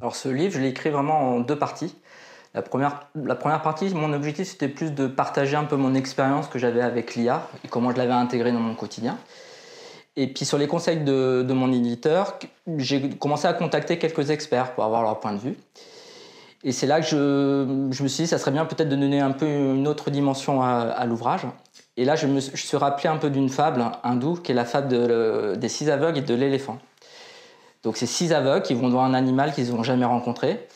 Alors ce livre, je l'ai écrit vraiment en deux parties. La première partie, mon objectif, c'était plus de partager un peu mon expérience que j'avais avec l'IA et comment je l'avais intégrée dans mon quotidien. Et puis sur les conseils de mon éditeur, j'ai commencé à contacter quelques experts pour avoir leur point de vue. Et c'est là que je me suis dit ça serait bien peut-être de donner un peu une autre dimension à l'ouvrage. Et là, je suis rappelé un peu d'une fable hindoue qui est la fable des 6 aveugles et de l'éléphant. Donc ces 6 aveugles, ils vont voir un animal qu'ils n'ont jamais rencontré.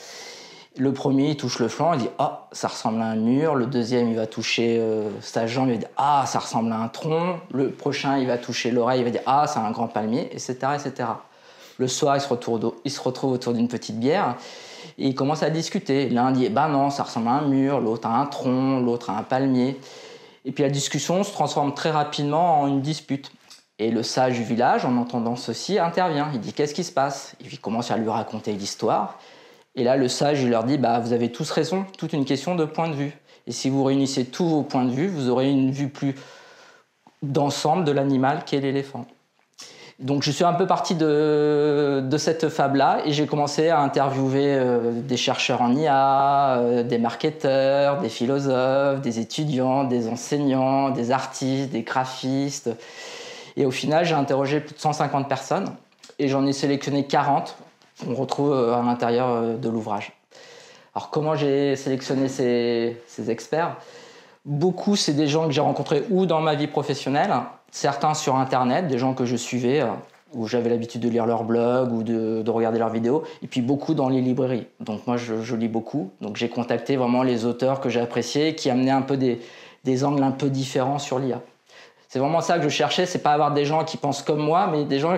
Le premier, il touche le flanc, il dit « Ah, ça ressemble à un mur ». Le deuxième, il va toucher sa jambe, il va dire « Ah, ça ressemble à un tronc ». Le prochain, il va toucher l'oreille, il va dire « Ah, c'est un grand palmier », etc., etc. Le soir, il se retrouve autour d'une petite bière et ils commencent à discuter. L'un dit « Ben non, ça ressemble à un mur », l'autre à un tronc, l'autre à un palmier. Et puis la discussion se transforme très rapidement en une dispute. Et le sage du village, en entendant ceci, intervient. Il dit « Qu'est-ce qui se passe ?» Il commence à lui raconter l'histoire. Et là, le sage, il leur dit, bah, vous avez tous raison, toute une question de point de vue. Et si vous réunissez tous vos points de vue, vous aurez une vue plus d'ensemble de l'animal qu'est l'éléphant. Donc, je suis un peu parti de cette fable-là et j'ai commencé à interviewer des chercheurs en IA, des marketeurs, des philosophes, des étudiants, des enseignants, des artistes, des graphistes. Et au final, j'ai interrogé plus de 150 personnes et j'en ai sélectionné 40. Qu'on retrouve à l'intérieur de l'ouvrage. Alors comment j'ai sélectionné ces experts? Beaucoup, c'est des gens que j'ai rencontrés ou dans ma vie professionnelle, certains sur Internet, des gens que je suivais, où j'avais l'habitude de lire leur blog ou de regarder leurs vidéos, et puis beaucoup dans les librairies. Donc moi, je lis beaucoup, donc j'ai contacté vraiment les auteurs que j'appréciais, qui amenaient un peu des angles un peu différents sur l'IA. C'est vraiment ça que je cherchais, c'est pas avoir des gens qui pensent comme moi, mais des gens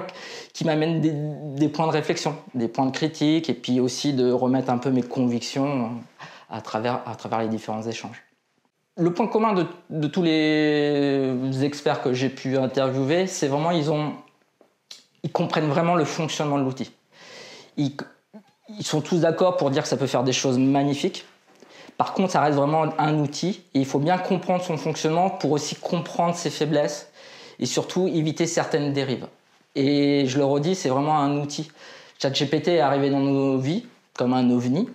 qui m'amènent des points de réflexion, des points de critique, et puis aussi de remettre un peu mes convictions à travers les différents échanges. Le point commun de tous les experts que j'ai pu interviewer, c'est vraiment ils comprennent vraiment le fonctionnement de l'outil. Ils sont tous d'accord pour dire que ça peut faire des choses magnifiques. Par contre, ça reste vraiment un outil et il faut bien comprendre son fonctionnement pour aussi comprendre ses faiblesses et surtout éviter certaines dérives. Et je le redis, c'est vraiment un outil. ChatGPT est arrivé dans nos vies comme un ovni.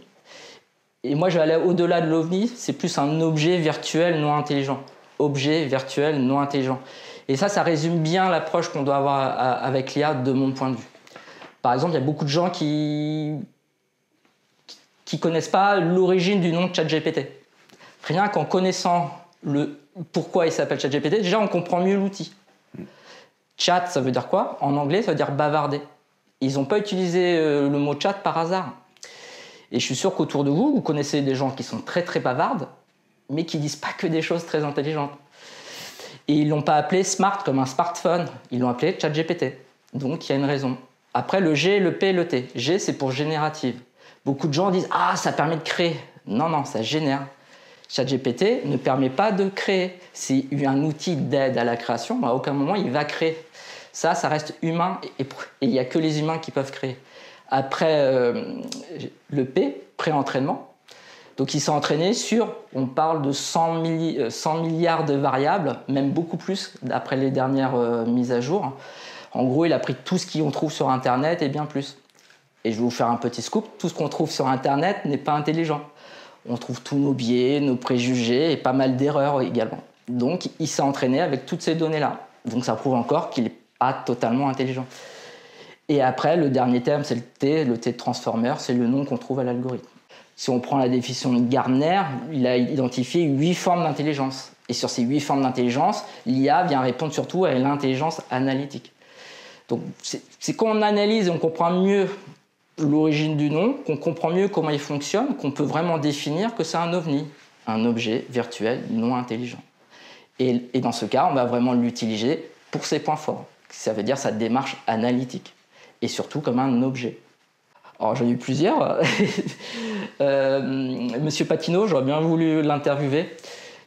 Et moi, je vais aller au-delà de l'ovni, c'est plus un objet virtuel non intelligent. Objet virtuel non intelligent. Et ça résume bien l'approche qu'on doit avoir avec l'IA de mon point de vue. Par exemple, il y a beaucoup de gens qui ne connaissent pas l'origine du nom de ChatGPT. Rien qu'en connaissant pourquoi il s'appelle ChatGPT, déjà on comprend mieux l'outil. Chat, ça veut dire quoi? En anglais, ça veut dire bavarder. Ils n'ont pas utilisé le mot chat par hasard. Et je suis sûr qu'autour de vous, vous connaissez des gens qui sont très très bavardes, mais qui ne disent pas que des choses très intelligentes. Et ils ne l'ont pas appelé smart comme un smartphone, ils l'ont appelé ChatGPT. Donc il y a une raison. Après le G, le P, le T. G, c'est pour générative. Beaucoup de gens disent « Ah, ça permet de créer ». Non, non, ça génère. ChatGPT ne permet pas de créer. C'est un outil d'aide à la création, mais à aucun moment il va créer. Ça reste humain et il n'y a que les humains qui peuvent créer. Après le P, pré-entraînement. Donc il s'est entraîné sur, on parle de 100 milliards de variables, même beaucoup plus après les dernières mises à jour. En gros, il a pris tout ce qu'on trouve sur Internet et bien plus. Et je vais vous faire un petit scoop, tout ce qu'on trouve sur Internet n'est pas intelligent. On trouve tous nos biais, nos préjugés et pas mal d'erreurs également. Donc il s'est entraîné avec toutes ces données-là. Donc ça prouve encore qu'il n'est pas totalement intelligent. Et après, le dernier terme, c'est le T de transformer, c'est le nom qu'on trouve à l'algorithme. Si on prend la définition de Gardner, il a identifié 8 formes d'intelligence. Et sur ces 8 formes d'intelligence, l'IA vient répondre surtout à l'intelligence analytique. Donc c'est quand on analyse et on comprend mieux l'origine du nom, qu'on comprend mieux comment il fonctionne, qu'on peut vraiment définir que c'est un ovni, un objet virtuel non intelligent. Et dans ce cas, on va vraiment l'utiliser pour ses points forts. Ça veut dire sa démarche analytique, et surtout comme un objet. Alors j'en ai eu plusieurs. Monsieur Patineau, j'aurais bien voulu l'interviewer.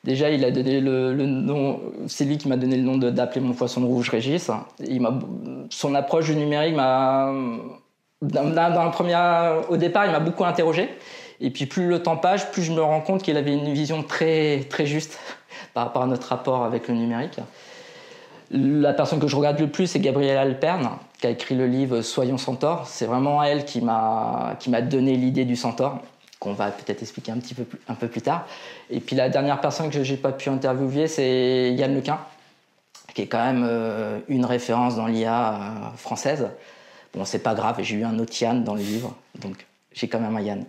Déjà, il a donné le nom, c'est lui qui m'a donné le nom d'appeler mon poisson rouge Régis. Son approche du numérique m'a... Au départ, il m'a beaucoup interrogé. Et puis plus le temps passe, plus je me rends compte qu'il avait une vision très, très juste par rapport à notre rapport avec le numérique. La personne que je regarde le plus, c'est Gabrielle Alperne, qui a écrit le livre « Soyons centaures ». C'est vraiment elle qui m'a donné l'idée du centaure, qu'on va peut-être expliquer un peu plus tard. Et puis la dernière personne que je n'ai pas pu interviewer, c'est Yann Lequin, qui est quand même une référence dans l'IA française. Bon, c'est pas grave, j'ai eu un autre Yann dans le livre, donc j'ai quand même un Yann.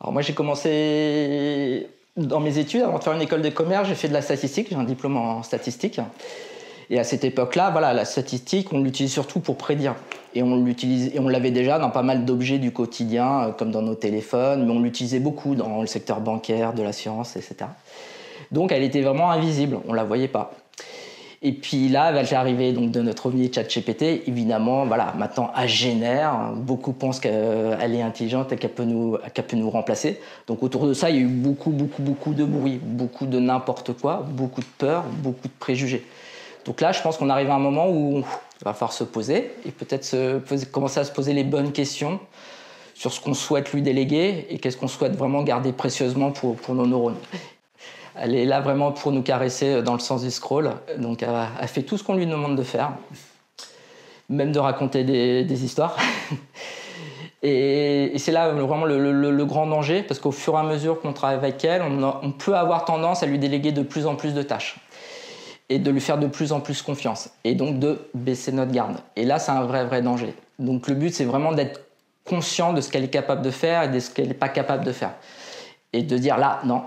Alors moi, j'ai commencé dans mes études, avant de faire une école de commerce, j'ai fait de la statistique, j'ai un diplôme en statistique. Et à cette époque-là, voilà, la statistique, on l'utilise surtout pour prédire. Et on l'avait déjà dans pas mal d'objets du quotidien, comme dans nos téléphones, mais on l'utilisait beaucoup dans le secteur bancaire, de l'assurance, etc. Donc elle était vraiment invisible, on ne la voyait pas. Et puis là, avec l'arrivée de notre OVNI ChatGPT, évidemment, voilà, maintenant elle génère, beaucoup pensent qu'elle est intelligente et qu'elle peut nous remplacer. Donc autour de ça, il y a eu beaucoup de bruit, beaucoup de n'importe quoi, beaucoup de peur, beaucoup de préjugés. Donc là, je pense qu'on arrive à un moment où il va falloir se poser et peut-être commencer à se poser les bonnes questions sur ce qu'on souhaite lui déléguer et qu'est-ce qu'on souhaite vraiment garder précieusement pour nos neurones. Elle est là vraiment pour nous caresser dans le sens du scroll. Donc elle fait tout ce qu'on lui demande de faire, même de raconter des histoires. Et c'est là vraiment le grand danger, parce qu'au fur et à mesure qu'on travaille avec elle, on peut avoir tendance à lui déléguer de plus en plus de tâches et de lui faire de plus en plus confiance, et donc de baisser notre garde. Et là, c'est un vrai danger. Donc le but, c'est vraiment d'être conscient de ce qu'elle est capable de faire et de ce qu'elle n'est pas capable de faire. Et de dire là, non,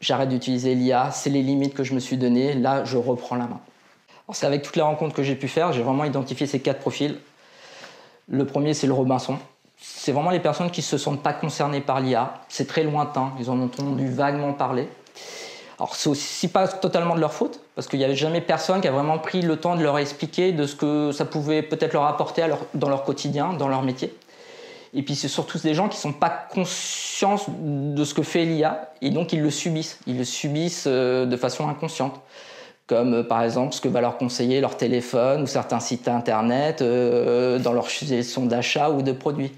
j'arrête d'utiliser l'IA, c'est les limites que je me suis données, là, je reprends la main. C'est avec toutes les rencontres que j'ai pu faire, j'ai vraiment identifié ces 4 profils. Le premier, c'est le Robinson. C'est vraiment les personnes qui ne se sentent pas concernées par l'IA. C'est très lointain, ils en ont entendu vaguement parler. Alors, c'est aussi pas totalement de leur faute, parce qu'il n'y avait jamais personne qui a vraiment pris le temps de leur expliquer de ce que ça pouvait peut-être leur apporter dans leur quotidien, dans leur métier. Et puis, c'est surtout des gens qui ne sont pas conscients de ce que fait l'IA, et donc ils le subissent. Ils le subissent de façon inconsciente, comme par exemple ce que va leur conseiller leur téléphone ou certains sites internet dans leur suggestion d'achat ou de produits.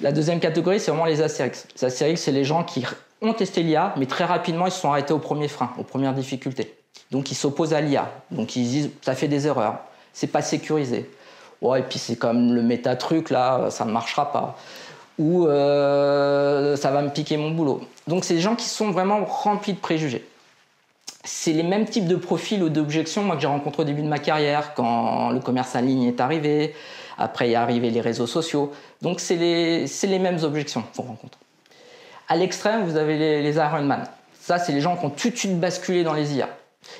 La deuxième catégorie, c'est vraiment les astérix. Les astérix, c'est les gens qui ont testé l'IA, mais très rapidement, ils se sont arrêtés au premier frein, aux premières difficultés. Donc, ils s'opposent à l'IA. Donc, ils disent, ça fait des erreurs, c'est pas sécurisé. Ouais, et puis, c'est comme le méta-truc, là, ça ne marchera pas. Ou, ça va me piquer mon boulot. Donc, c'est des gens qui sont vraiment remplis de préjugés. C'est les mêmes types de profils ou d'objections, moi, que j'ai rencontrés au début de ma carrière, quand le commerce en ligne est arrivé, après y arrivaient les réseaux sociaux. Donc, c'est les mêmes objections qu'on rencontre. À l'extrême, vous avez les Ironman. Ça, c'est les gens qui ont tout de suite basculé dans les IA.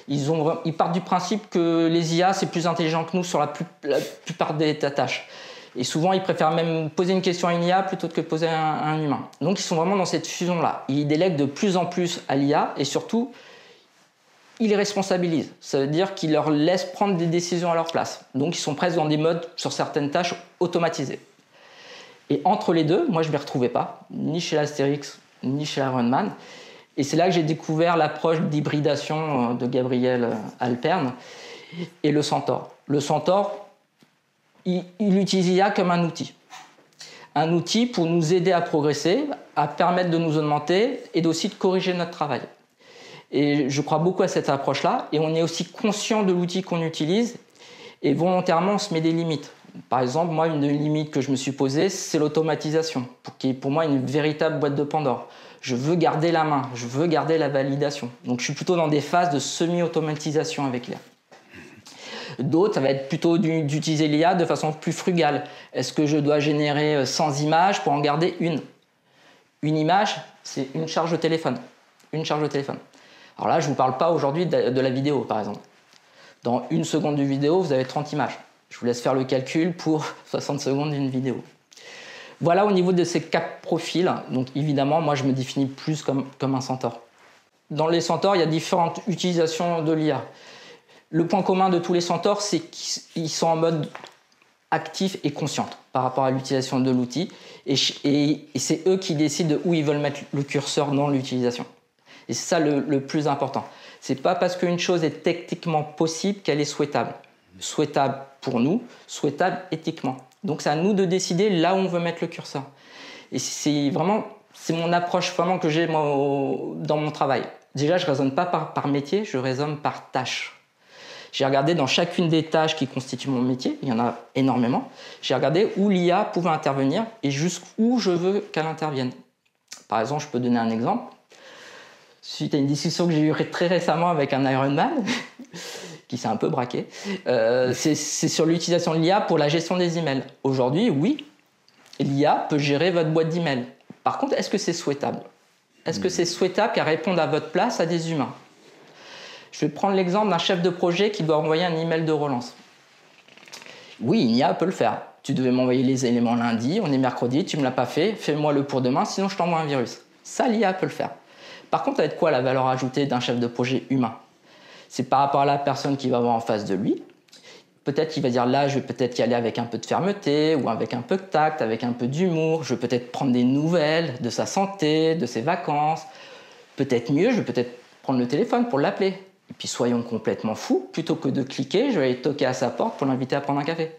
Ils partent du principe que les IA, c'est plus intelligent que nous sur la plupart des tâches. Et souvent, ils préfèrent même poser une question à une IA plutôt que poser à un humain. Donc, ils sont vraiment dans cette fusion-là. Ils délèguent de plus en plus à l'IA et surtout, ils les responsabilisent. Ça veut dire qu'ils leur laissent prendre des décisions à leur place. Donc, ils sont presque dans des modes sur certaines tâches automatisées. Et entre les deux, moi, je ne m'y retrouvais pas, ni chez l'Astérix, ni chez Iron Man. Et c'est là que j'ai découvert l'approche d'hybridation de Gabrielle Alperne et le centaure. Le centaure, il utilise l'IA comme un outil. Un outil pour nous aider à progresser, à permettre de nous augmenter et aussi de corriger notre travail. Et je crois beaucoup à cette approche-là. Et on est aussi conscient de l'outil qu'on utilise et volontairement, on se met des limites. Par exemple, moi, une limite que je me suis posée, c'est l'automatisation, qui est pour moi une véritable boîte de Pandore. Je veux garder la main, je veux garder la validation. Donc, je suis plutôt dans des phases de semi-automatisation avec l'IA. D'autres, ça va être plutôt d'utiliser l'IA de façon plus frugale. Est-ce que je dois générer 100 images pour en garder une? Une image, c'est une charge de téléphone. Une charge de téléphone. Alors là, je ne vous parle pas aujourd'hui de la vidéo, par exemple. Dans une seconde de vidéo, vous avez 30 images. Je vous laisse faire le calcul pour 60 secondes d'une vidéo. Voilà au niveau de ces 4 profils. Donc évidemment, moi, je me définis plus comme un centaure. Dans les centaures, il y a différentes utilisations de l'IA. Le point commun de tous les centaures, c'est qu'ils sont en mode actif et conscient par rapport à l'utilisation de l'outil. Et c'est eux qui décident où ils veulent mettre le curseur dans l'utilisation. Et c'est ça le plus important. Ce n'est pas parce qu'une chose est techniquement possible qu'elle est souhaitable. Souhaitable pour nous, souhaitable éthiquement. Donc c'est à nous de décider là où on veut mettre le curseur. Et c'est mon approche vraiment que j'ai dans mon travail. Déjà, je ne raisonne pas par métier, je raisonne par tâche. J'ai regardé dans chacune des tâches qui constituent mon métier, il y en a énormément, j'ai regardé où l'IA pouvait intervenir et jusqu'où je veux qu'elle intervienne. Par exemple, je peux donner un exemple. Suite à une discussion que j'ai eue très récemment avec un Ironman, qui s'est un peu braqué, c'est sur l'utilisation de l'IA pour la gestion des emails. Aujourd'hui, oui, l'IA peut gérer votre boîte d'emails. Par contre, est-ce que c'est souhaitable? Est-ce que c'est souhaitable qu'elle réponde à votre place à des humains? Je vais prendre l'exemple d'un chef de projet qui doit envoyer un email de relance. Oui, une IA peut le faire. Tu devais m'envoyer les éléments lundi, on est mercredi, tu ne me l'as pas fait, fais-moi le pour demain, sinon je t'envoie un virus. Ça, l'IA peut le faire. Par contre, avec quoi la valeur ajoutée d'un chef de projet humain? C'est par rapport à la personne qu'il va avoir en face de lui. Peut-être qu'il va dire là, je vais peut-être y aller avec un peu de fermeté, ou avec un peu de tact, avec un peu d'humour. Je vais peut-être prendre des nouvelles de sa santé, de ses vacances. Peut-être mieux, je vais peut-être prendre le téléphone pour l'appeler. Et puis soyons complètement fous, plutôt que de cliquer, je vais aller toquer à sa porte pour l'inviter à prendre un café.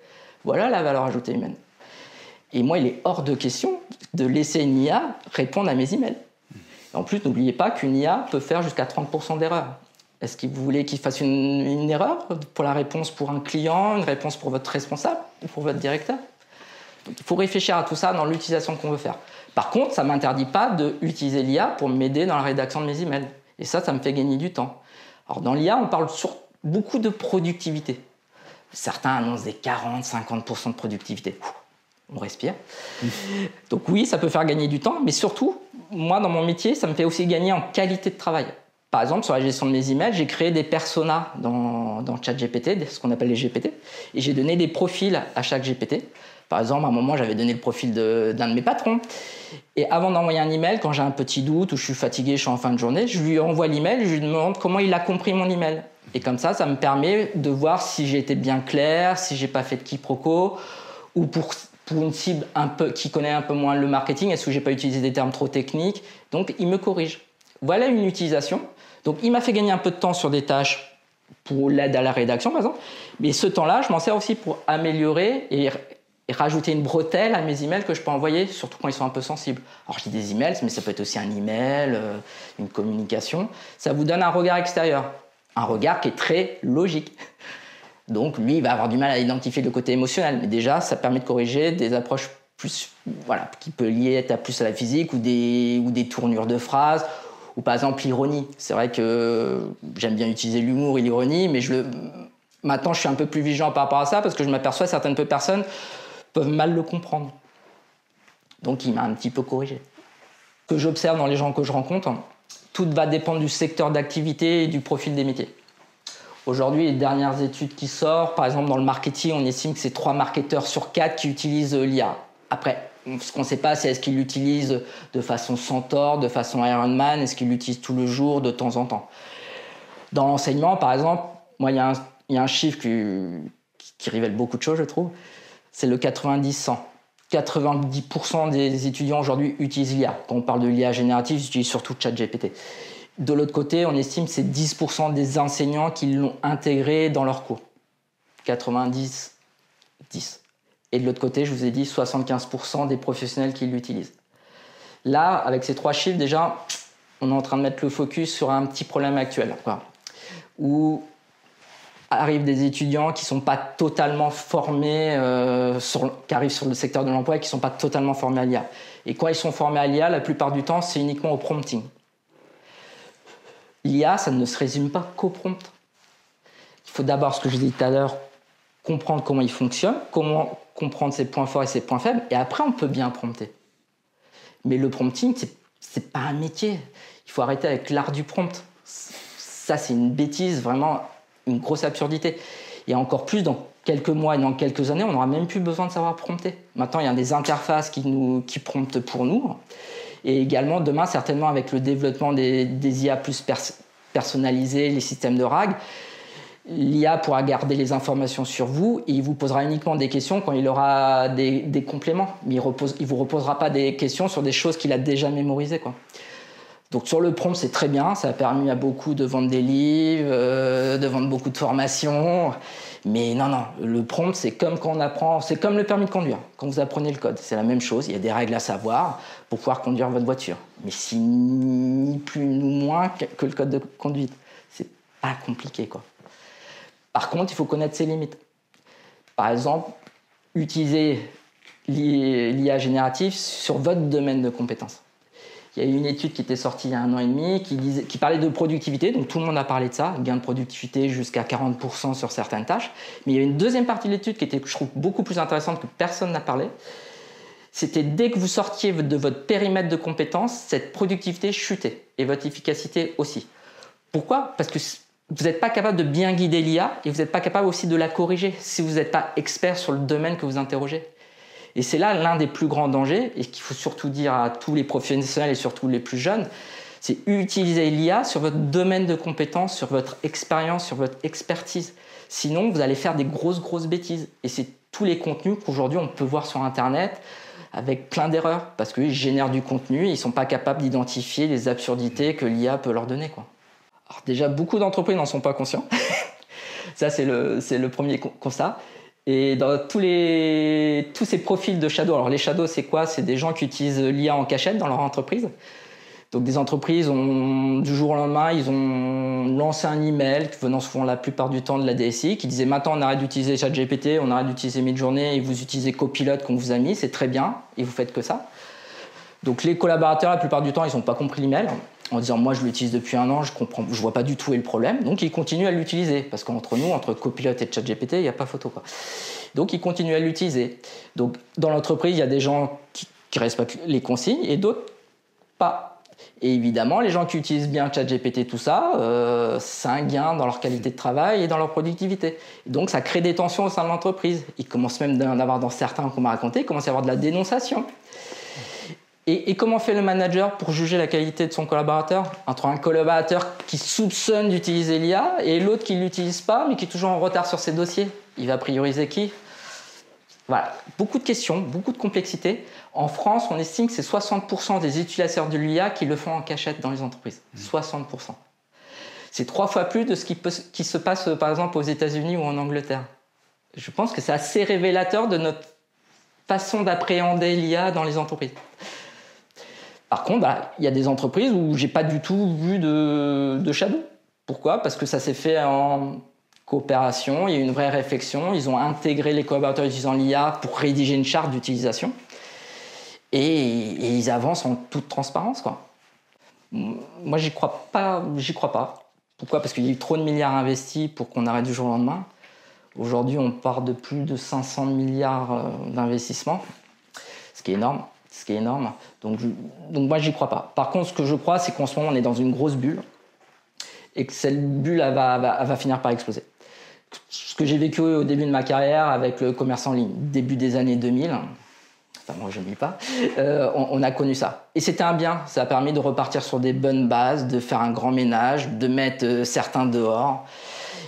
Voilà la valeur ajoutée humaine. Et moi, il est hors de question de laisser une IA répondre à mes emails. Et en plus, n'oubliez pas qu'une IA peut faire jusqu'à 30% d'erreurs. Est-ce que vous voulez qu'il fasse une erreur pour la réponse pour un client, une réponse pour votre responsable ou pour votre directeur? Donc, il faut réfléchir à tout ça dans l'utilisation qu'on veut faire. Par contre, ça ne m'interdit pas d'utiliser l'IA pour m'aider dans la rédaction de mes emails. Et ça, ça me fait gagner du temps. Alors, dans l'IA, on parle beaucoup de productivité. Certains annoncent des 40-50% de productivité. On respire. Donc oui, ça peut faire gagner du temps, mais surtout, moi, dans mon métier, ça me fait aussi gagner en qualité de travail. Par exemple, sur la gestion de mes emails, j'ai créé des personas dans ChatGPT, ce qu'on appelle les GPT, et j'ai donné des profils à chaque GPT. Par exemple, à un moment, j'avais donné le profil d'un de mes patrons. Et avant d'envoyer un email, quand j'ai un petit doute ou je suis fatigué, je suis en fin de journée, je lui envoie l'email, je lui demande comment il a compris mon email. Et comme ça me permet de voir si j'ai été bien clair, si j'ai pas fait de quiproquo, ou pour une cible qui connaît un peu moins le marketing, est-ce que j'ai pas utilisé des termes trop techniques? Donc, il me corrige. Voilà une utilisation. Donc, il m'a fait gagner un peu de temps sur des tâches pour l'aide à la rédaction, par exemple. Mais ce temps-là, je m'en sers aussi pour améliorer et rajouter une bretelle à mes emails que je peux envoyer, surtout quand ils sont un peu sensibles. Alors, je dis des emails, mais ça peut être aussi un email, une communication. Ça vous donne un regard extérieur, un regard qui est très logique. Donc, lui, il va avoir du mal à identifier le côté émotionnel. Mais déjà, ça permet de corriger des approches plus, voilà, qui peut lier être plus à la physique ou des tournures de phrases. Ou par exemple l'ironie. C'est vrai que j'aime bien utiliser l'humour et l'ironie, mais maintenant je suis un peu plus vigilant par rapport à ça parce que je m'aperçois que certaines personnes peuvent mal le comprendre. Donc il m'a un petit peu corrigé. Ce que j'observe dans les gens que je rencontre, tout va dépendre du secteur d'activité et du profil des métiers. Aujourd'hui, les dernières études qui sortent, par exemple dans le marketing, on estime que c'est 3 marketeurs sur 4 qui utilisent l'IA. Après, ce qu'on ne sait pas, c'est est-ce qu'ils l'utilisent de façon centaure, de façon Ironman, est-ce qu'ils l'utilisent tout le jour, de temps en temps. Dans l'enseignement, par exemple, moi, il y a un chiffre qui révèle beaucoup de choses, je trouve. C'est le 90-100. 90% des étudiants aujourd'hui utilisent l'IA. Quand on parle de l'IA générative, ils utilisent surtout ChatGPT. De l'autre côté, on estime que c'est 10% des enseignants qui l'ont intégré dans leurs cours. 90-10. Et de l'autre côté, je vous ai dit 75% des professionnels qui l'utilisent. Là, avec ces 3 chiffres, déjà, on est en train de mettre le focus sur un petit problème actuel, quoi, où arrivent des étudiants qui ne sont pas totalement formés, qui arrivent sur le secteur de l'emploi et qui ne sont pas totalement formés à l'IA. Et quand ils sont formés à l'IA, la plupart du temps, c'est uniquement au prompting. L'IA, ça ne se résume pas qu'au prompt. Il faut d'abord, ce que je vous ai dit tout à l'heure, comprendre comment il fonctionne, comment comprendre ses points forts et ses points faibles, et après on peut bien prompter. Mais le prompting, c'est pas un métier. Il faut arrêter avec l'art du prompt. Ça, c'est une bêtise, vraiment une grosse absurdité. Et encore plus, dans quelques mois et dans quelques années, on n'aura même plus besoin de savoir prompter. Maintenant, il y a des interfaces qui promptent pour nous. Et également, demain, certainement, avec le développement des IA plus personnalisées, les systèmes de RAG, l'IA pourra garder les informations sur vous et il vous posera uniquement des questions quand il aura des compléments. Mais il vous reposera pas des questions sur des choses qu'il a déjà mémorisées, quoi. Donc sur le prompt, c'est très bien. Ça a permis à beaucoup de vendre des livres, de vendre beaucoup de formations. Mais non, le prompt, c'est comme quand on apprend, c'est comme le permis de conduire. Quand vous apprenez le code, c'est la même chose. Il y a des règles à savoir pour pouvoir conduire votre voiture. Mais c'est ni plus ni moins que le code de conduite. C'est pas compliqué, quoi. Par contre, il faut connaître ses limites. Par exemple, utiliser l'IA générative sur votre domaine de compétences. Il y a eu une étude qui était sortie il y a 1 an et demi qui parlait de productivité, donc tout le monde a parlé de ça, gain de productivité jusqu'à 40% sur certaines tâches. Mais il y a une deuxième partie de l'étude qui était, je trouve, beaucoup plus intéressante, que personne n'a parlé. C'était dès que vous sortiez de votre périmètre de compétences, cette productivité chutait et votre efficacité aussi. Pourquoi? Parce que vous n'êtes pas capable de bien guider l'IA et vous n'êtes pas capable aussi de la corriger si vous n'êtes pas expert sur le domaine que vous interrogez. Et c'est là l'un des plus grands dangers, et qu'il faut surtout dire à tous les professionnels et surtout les plus jeunes, c'est utiliser l'IA sur votre domaine de compétence, sur votre expérience, sur votre expertise. Sinon, vous allez faire des grosses bêtises. Et c'est tous les contenus qu'aujourd'hui on peut voir sur Internet, avec plein d'erreurs, parce qu'ils génèrent du contenu, ils ne sont pas capables d'identifier les absurdités que l'IA peut leur donner, quoi. Alors déjà, beaucoup d'entreprises n'en sont pas conscients. Ça, c'est le premier constat. Et dans tous ces profils de shadow, alors les shadows, c'est quoi? C'est des gens qui utilisent l'IA en cachette dans leur entreprise. Donc des entreprises, du jour au lendemain, ils ont lancé un email venant souvent la plupart du temps de la DSI qui disait maintenant on arrête d'utiliser ChatGPT, on arrête d'utiliser Midjourney et vous utilisez Copilot qu'on vous a mis, c'est très bien et vous faites que ça. Donc les collaborateurs, la plupart du temps, ils n'ont pas compris l'email en disant moi je l'utilise depuis 1 an, je vois pas du tout où est le problème. Donc ils continuent à l'utiliser parce qu'entre nous, entre Copilot et ChatGPT, il n'y a pas photo, quoi. Donc ils continuent à l'utiliser. Donc dans l'entreprise, il y a des gens qui respectent les consignes et d'autres pas. Et évidemment, les gens qui utilisent bien ChatGPT, tout ça, c'est un gain dans leur qualité de travail et dans leur productivité. Et donc, ça crée des tensions au sein de l'entreprise. Il commence même d'en avoir dans certains qu'on m'a raconté, il commence à y avoir de la dénonciation. Et comment fait le manager pour juger la qualité de son collaborateur? Entre un collaborateur qui soupçonne d'utiliser l'IA et l'autre qui ne l'utilise pas, mais qui est toujours en retard sur ses dossiers. Il va prioriser qui? Voilà, beaucoup de questions, beaucoup de complexité. En France, on estime que c'est 60% des utilisateurs de l'IA qui le font en cachette dans les entreprises. 60%. C'est 3 fois plus de ce qui se passe, par exemple, aux États-Unis ou en Angleterre. Je pense que c'est assez révélateur de notre façon d'appréhender l'IA dans les entreprises. Par contre, il y a des entreprises où je n'ai pas du tout vu de shadow. Pourquoi? Parce que ça s'est fait en coopération, il y a une vraie réflexion, ils ont intégré les collaborateurs utilisant l'IA pour rédiger une charte d'utilisation et ils avancent en toute transparence, quoi. Moi, j'y crois pas. Pourquoi? Parce qu'il y a eu trop de milliards investis pour qu'on arrête du jour au lendemain. Aujourd'hui, on part de plus de 500 milliards d'investissements, ce qui est énorme. Donc moi, j'y crois pas. Par contre, ce que je crois, c'est qu'en ce moment, on est dans une grosse bulle et que cette bulle, elle va finir par exploser. Ce que j'ai vécu au début de ma carrière avec le commerce en ligne, début des années 2000, enfin moi je ne dis pas, on a connu ça. Et c'était un bien, ça a permis de repartir sur des bonnes bases, de faire un grand ménage, de mettre certains dehors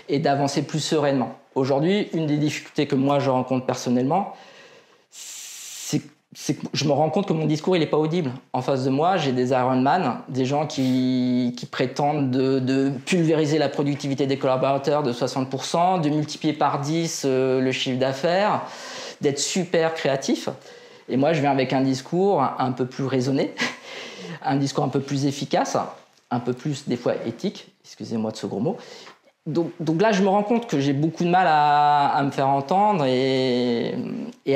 et d'avancer plus sereinement. Aujourd'hui, une des difficultés que moi je rencontre personnellement, c'est que je me rends compte que mon discours, il n'est pas audible. En face de moi, j'ai des Ironman, des gens qui prétendent de pulvériser la productivité des collaborateurs de 60%, de multiplier par 10 le chiffre d'affaires, d'être super créatif. Et moi, je viens avec un discours un peu plus raisonné, un discours un peu plus efficace, un peu plus, des fois, éthique. Excusez-moi de ce gros mot. Donc là, je me rends compte que j'ai beaucoup de mal à me faire entendre et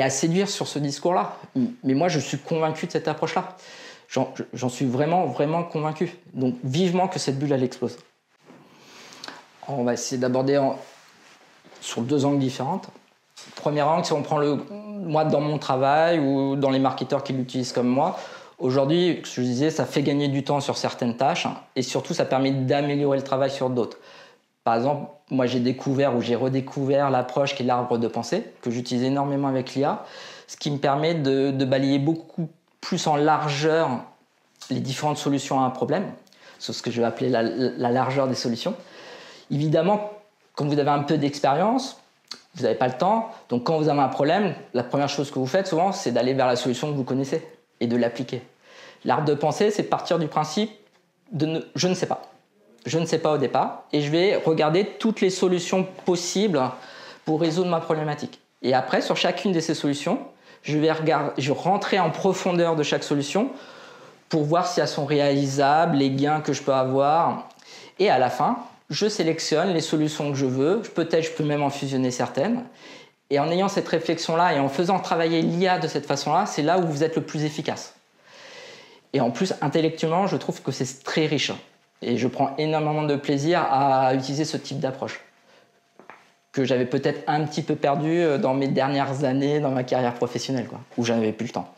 à séduire sur ce discours-là. Mais moi, je suis convaincu de cette approche-là. J'en suis vraiment convaincu. Donc vivement que cette bulle, elle explose. Alors, on va essayer d'aborder sur 2 angles différents. Premier angle, si on prend moi dans mon travail ou dans les marketeurs qui l'utilisent comme moi, aujourd'hui, je disais, ça fait gagner du temps sur certaines tâches et surtout, ça permet d'améliorer le travail sur d'autres. Par exemple, moi j'ai découvert ou j'ai redécouvert l'approche qui est l'arbre de pensée, que j'utilise énormément avec l'IA, ce qui me permet de balayer beaucoup plus en largeur les différentes solutions à un problème, c'est ce que je vais appeler la largeur des solutions. Évidemment, quand vous avez un peu d'expérience, vous n'avez pas le temps, donc quand vous avez un problème, la première chose que vous faites souvent, c'est d'aller vers la solution que vous connaissez et de l'appliquer. L'arbre de pensée, c'est partir du principe de je ne sais pas. Je ne sais pas au départ et je vais regarder toutes les solutions possibles pour résoudre ma problématique. Et après, sur chacune de ces solutions, je vais rentrer en profondeur de chaque solution pour voir si elles sont réalisables, les gains que je peux avoir. Et à la fin, je sélectionne les solutions que je veux, peut-être je peux même en fusionner certaines. Et en ayant cette réflexion-là et en faisant travailler l'IA de cette façon-là, c'est là où vous êtes le plus efficace. Et en plus, intellectuellement, je trouve que c'est très riche. Et je prends énormément de plaisir à utiliser ce type d'approche que j'avais peut-être un petit peu perdu dans mes dernières années, dans ma carrière professionnelle, quoi, où j'avais plus le temps.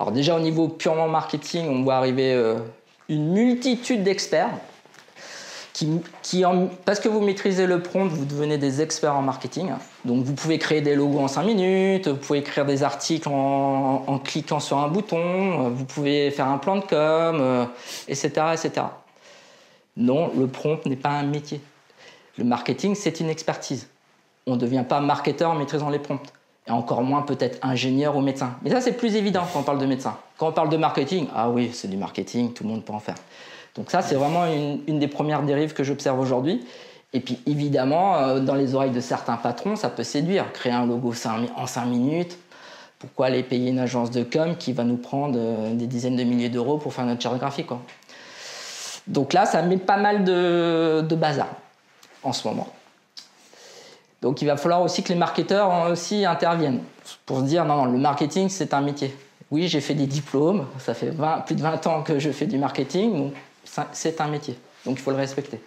Alors déjà, au niveau purement marketing, on voit arriver une multitude d'experts parce que vous maîtrisez le prompt, vous devenez des experts en marketing. Donc vous pouvez créer des logos en 5 minutes, vous pouvez écrire des articles en cliquant sur un bouton, vous pouvez faire un plan de com, etc., etc. Non, le prompt n'est pas un métier. Le marketing, c'est une expertise. On ne devient pas marketeur en maîtrisant les prompts. Et encore moins peut-être ingénieur ou médecin. Mais ça, c'est plus évident quand on parle de médecin. Quand on parle de marketing, ah oui, c'est du marketing, tout le monde peut en faire. Donc ça, c'est vraiment une des premières dérives que j'observe aujourd'hui. Et puis évidemment, dans les oreilles de certains patrons, ça peut séduire. Créer un logo en 5 minutes, pourquoi aller payer une agence de com qui va nous prendre des dizaines de milliers d'euros pour faire notre charte graphique, quoi. Donc là, ça met pas mal de bazar en ce moment. Donc il va falloir aussi que les marketeurs aussi interviennent pour se dire non, le marketing, c'est un métier. Oui, j'ai fait des diplômes, ça fait plus de 20 ans que je fais du marketing, donc c'est un métier, donc il faut le respecter.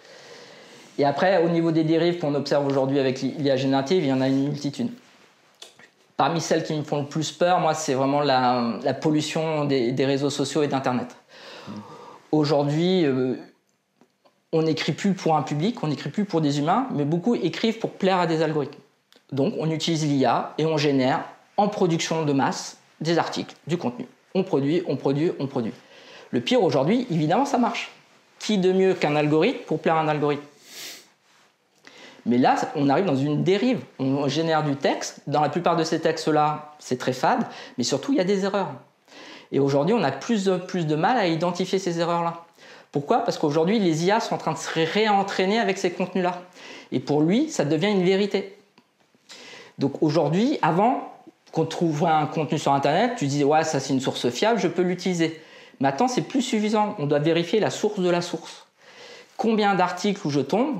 Et après, au niveau des dérives qu'on observe aujourd'hui avec l'IA générative, il y en a une multitude. Parmi celles qui me font le plus peur, moi, c'est vraiment la pollution des réseaux sociaux et d'Internet. Aujourd'hui, on n'écrit plus pour un public, on n'écrit plus pour des humains, mais beaucoup écrivent pour plaire à des algorithmes. Donc, on utilise l'IA et on génère, en production de masse, des articles, du contenu. On produit, on produit, on produit. Le pire aujourd'hui, évidemment, ça marche. Qui de mieux qu'un algorithme pour plaire à un algorithme? Mais là, on arrive dans une dérive. On génère du texte. Dans la plupart de ces textes-là, c'est très fade, mais surtout, il y a des erreurs. Et aujourd'hui, on a plus de mal à identifier ces erreurs-là. Pourquoi? Parce qu'aujourd'hui, les IA sont en train de se réentraîner avec ces contenus-là. Et pour lui, ça devient une vérité. Donc aujourd'hui, avant, quand tu trouves un contenu sur Internet, tu dis « ouais, ça c'est une source fiable, je peux l'utiliser ». Maintenant, c'est plus suffisant. On doit vérifier la source de la source. Combien d'articles où je tombe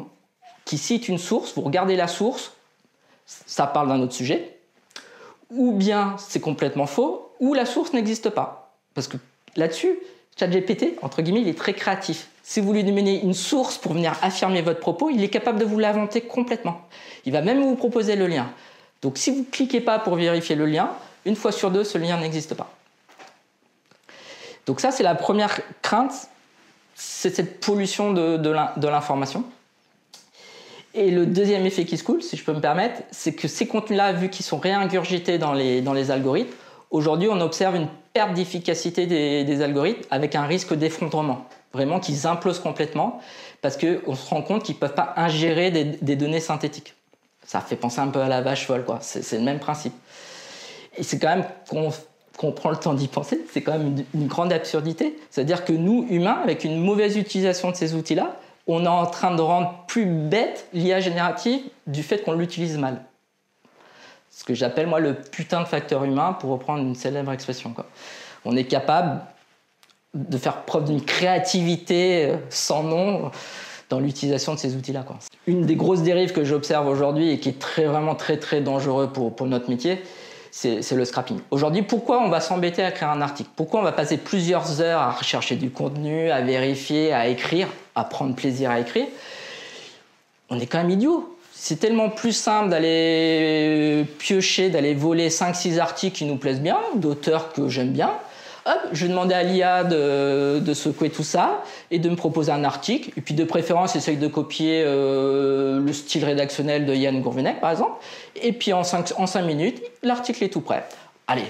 qui citent une source, vous regardez la source, ça parle d'un autre sujet, ou bien c'est complètement faux, ou la source n'existe pas. Parce que là-dessus, ChatGPT, entre guillemets, il est très créatif. Si vous lui demandez une source pour venir affirmer votre propos, il est capable de vous l'inventer complètement. Il va même vous proposer le lien. Donc si vous ne cliquez pas pour vérifier le lien, une fois sur deux, ce lien n'existe pas. Donc ça, c'est la première crainte, c'est cette pollution de l'information. Et le deuxième effet qui se coule, si je peux me permettre, c'est que ces contenus-là, vu qu'ils sont réingurgités dans les algorithmes, aujourd'hui, on observe une perte d'efficacité des algorithmes avec un risque d'effondrement. Vraiment qu'ils implosent complètement parce qu'on se rend compte qu'ils ne peuvent pas ingérer des données synthétiques. Ça fait penser un peu à la vache folle, quoi. C'est le même principe. Et c'est quand même qu'on prend le temps d'y penser, c'est quand même une grande absurdité. C'est-à-dire que nous, humains, avec une mauvaise utilisation de ces outils-là, on est en train de rendre plus bête l'IA générative du fait qu'on l'utilise mal. Ce que j'appelle, moi, le putain de facteur humain, pour reprendre une célèbre expression, quoi. On est capable de faire preuve d'une créativité sans nom dans l'utilisation de ces outils-là, quoi. Une des grosses dérives que j'observe aujourd'hui et qui est vraiment très dangereux pour notre métier, c'est le scrapping. Aujourd'hui, pourquoi on va s'embêter à créer un article? Pourquoi on va passer plusieurs heures à rechercher du contenu, à vérifier, à écrire, à prendre plaisir à écrire? On est quand même idiots. C'est tellement plus simple d'aller piocher, d'aller voler 5-6 articles qui nous plaisent bien, d'auteurs que j'aime bien. Hop, je vais demander à l'IA de secouer tout ça et de me proposer un article. Et puis de préférence, essaye de copier le style rédactionnel de Yann Gourvenek, par exemple. Et puis en 5 minutes, l'article est tout prêt. Allez,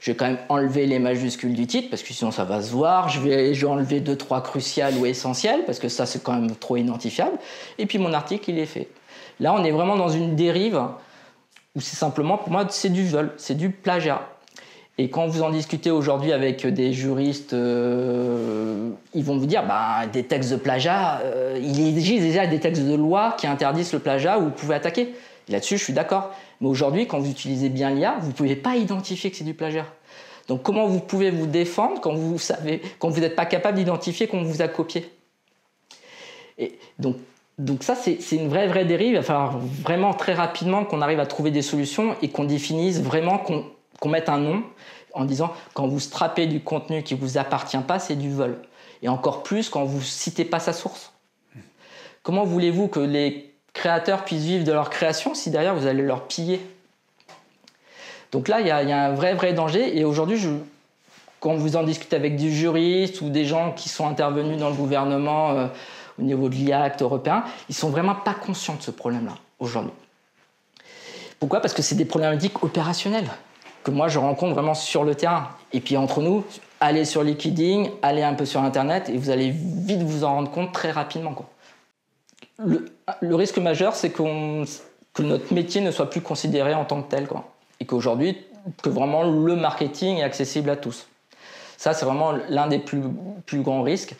je vais quand même enlever les majuscules du titre parce que sinon ça va se voir. Je vais enlever 2-3 cruciales ou essentielles parce que ça, c'est quand même trop identifiable. Et puis mon article, il est fait. Là, on est vraiment dans une dérive où c'est simplement, pour moi, c'est du vol, c'est du plagiat. Et quand vous en discutez aujourd'hui avec des juristes, ils vont vous dire bah, des textes de plagiat, il existe déjà des textes de loi qui interdisent le plagiat où vous pouvez attaquer. Là-dessus, je suis d'accord. Mais aujourd'hui, quand vous utilisez bien l'IA, vous ne pouvez pas identifier que c'est du plagiat. Donc comment vous pouvez vous défendre quand vous n'êtes pas capable d'identifier qu'on vous a copié? Et donc ça, c'est une vraie dérive. Il va falloir vraiment très rapidement qu'on arrive à trouver des solutions et qu'on définisse vraiment, qu'on mette un nom en disant quand vous strappez du contenu qui ne vous appartient pas, c'est du vol. Et encore plus quand vous ne citez pas sa source. Comment voulez-vous que les créateurs puissent vivre de leur création si derrière vous allez leur piller? Donc là, il y a un vrai danger. Et aujourd'hui, quand vous en discutez avec des juristes ou des gens qui sont intervenus dans le gouvernement au niveau de l'IACT européen, ils ne sont vraiment pas conscients de ce problème-là aujourd'hui. Pourquoi? Parce que c'est des problématiques opérationnelles que moi, je rencontre vraiment sur le terrain. Et puis entre nous, allez sur LinkedIn, allez un peu sur Internet et vous allez vite vous en rendre compte très rapidement, quoi. Le risque majeur, c'est que notre métier ne soit plus considéré en tant que tel, quoi. Et qu'aujourd'hui, que vraiment le marketing est accessible à tous. Ça, c'est vraiment l'un des plus grands risques.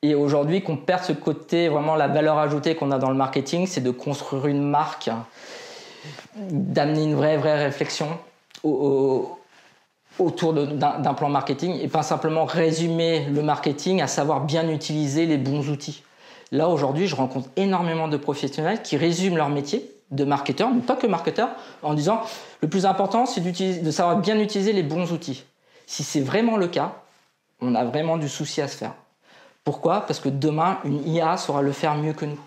Et aujourd'hui, qu'on perde ce côté, vraiment la valeur ajoutée qu'on a dans le marketing, c'est de construire une marque, d'amener une vraie réflexion autour d'un plan marketing et pas simplement résumer le marketing à savoir bien utiliser les bons outils. Là, aujourd'hui, je rencontre énormément de professionnels qui résument leur métier de marketeur, mais pas que marketeur, en disant le plus important, c'est de savoir bien utiliser les bons outils. Si c'est vraiment le cas, on a vraiment du souci à se faire. Pourquoi? Parce que demain, une IA saura le faire mieux que nous.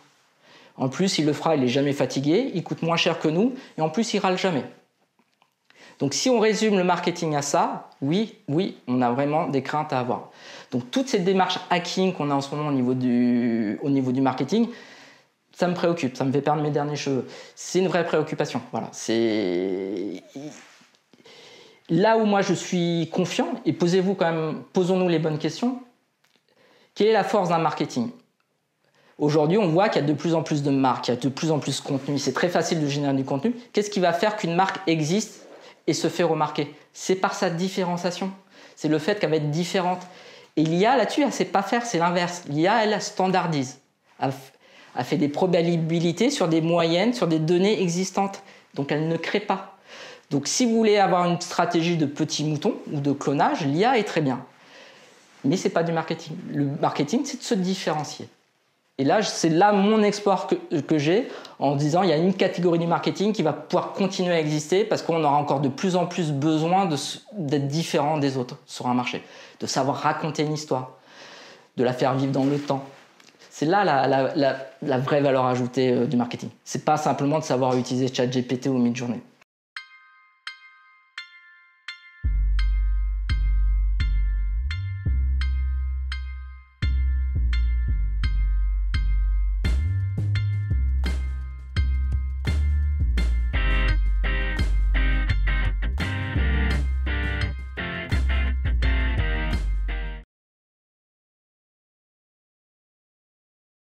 En plus, il le fera, il n'est jamais fatigué, il coûte moins cher que nous, et en plus, il râle jamais. Donc, si on résume le marketing à ça, oui, on a vraiment des craintes à avoir. Donc, toute cette démarche hacking qu'on a en ce moment au niveau du marketing, ça me préoccupe, ça me fait perdre mes derniers cheveux. C'est une vraie préoccupation. Voilà, c'est là où moi je suis confiant. Et posons-nous les bonnes questions. Quelle est la force d'un marketing ? Aujourd'hui, on voit qu'il y a de plus en plus de marques, il y a de plus en plus de contenu. C'est très facile de générer du contenu. Qu'est-ce qui va faire qu'une marque existe et se fait remarquer? C'est par sa différenciation. C'est le fait qu'elle va être différente. Et l'IA, là-dessus, elle ne sait pas faire, c'est l'inverse. L'IA, elle standardise. Elle fait des probabilités sur des moyennes, sur des données existantes. Donc, elle ne crée pas. Donc, si vous voulez avoir une stratégie de petits moutons ou de clonage, l'IA est très bien. Mais ce n'est pas du marketing. Le marketing, c'est de se différencier. Et là, c'est là mon espoir que j'ai en disant il y a une catégorie du marketing qui va pouvoir continuer à exister parce qu'on aura encore de plus en plus besoin d'être différent des autres sur un marché, de savoir raconter une histoire, de la faire vivre dans le temps. C'est là la vraie valeur ajoutée du marketing. C'est pas simplement de savoir utiliser ChatGPT ou Midjourney.